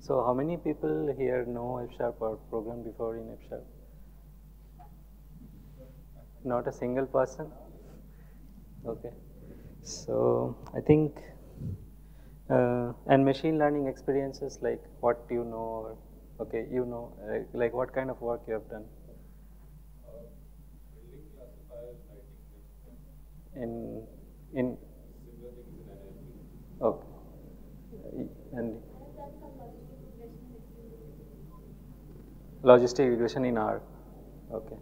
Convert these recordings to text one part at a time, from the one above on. So how many people here know F# or programmed before in F#? Not a single person? Okay. So I think and machine learning experiences, like what do you know, or okay, you know, like what kind of work you have done? Building classifiers, writing in similar things in NLP. Okay. And logistic regression in R. Okay.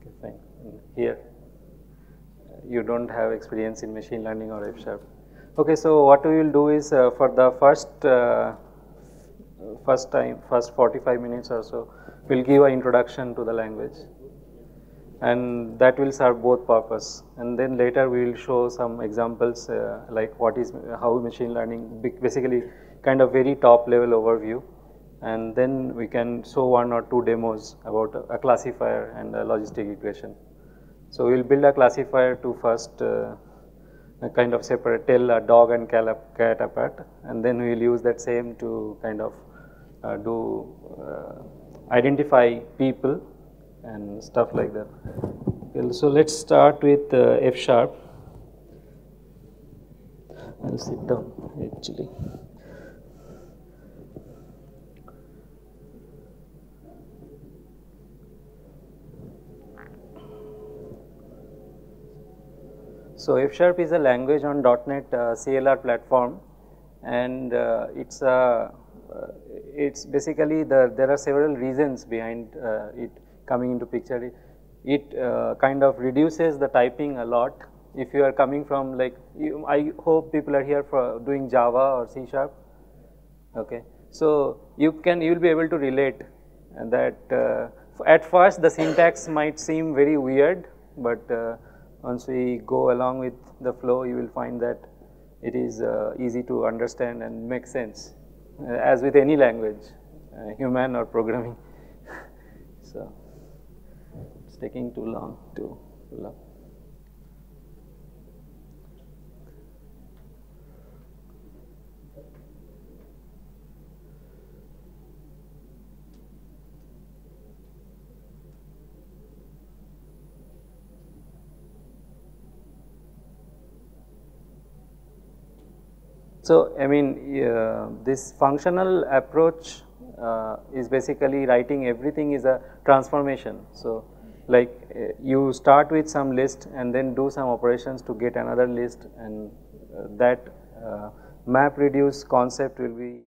Okay, fine. And here you don't have experience in machine learning or F#. Okay, so what we will do is for the first 45 minutes or so, we'll give an introduction to the language, and that will serve both purpose. And then later we will show some examples like what is, how machine learning, basically kind of very top level overview, and then we can show one or two demos about a classifier and a logistic regression. So we will build a classifier to first kind of separate, tell a dog and cat apart, and then we will use that same to kind of identify people and stuff like that. Okay, so let's start with F#. I'll sit down actually. So F# is a language on .NET CLR platform, and it's basically there are several reasons behind it coming into picture. It kind of reduces the typing a lot. If you are coming from, like, I hope people are here for doing Java or C#. Okay, so you will be able to relate that at first the syntax might seem very weird, but once we go along with the flow, you will find that it is easy to understand and make sense, as with any language, human or programming. So it's taking too long to pull up. So I mean, this functional approach is basically writing everything is a transformation. So like you start with some list and then do some operations to get another list, and that MapReduce concept will be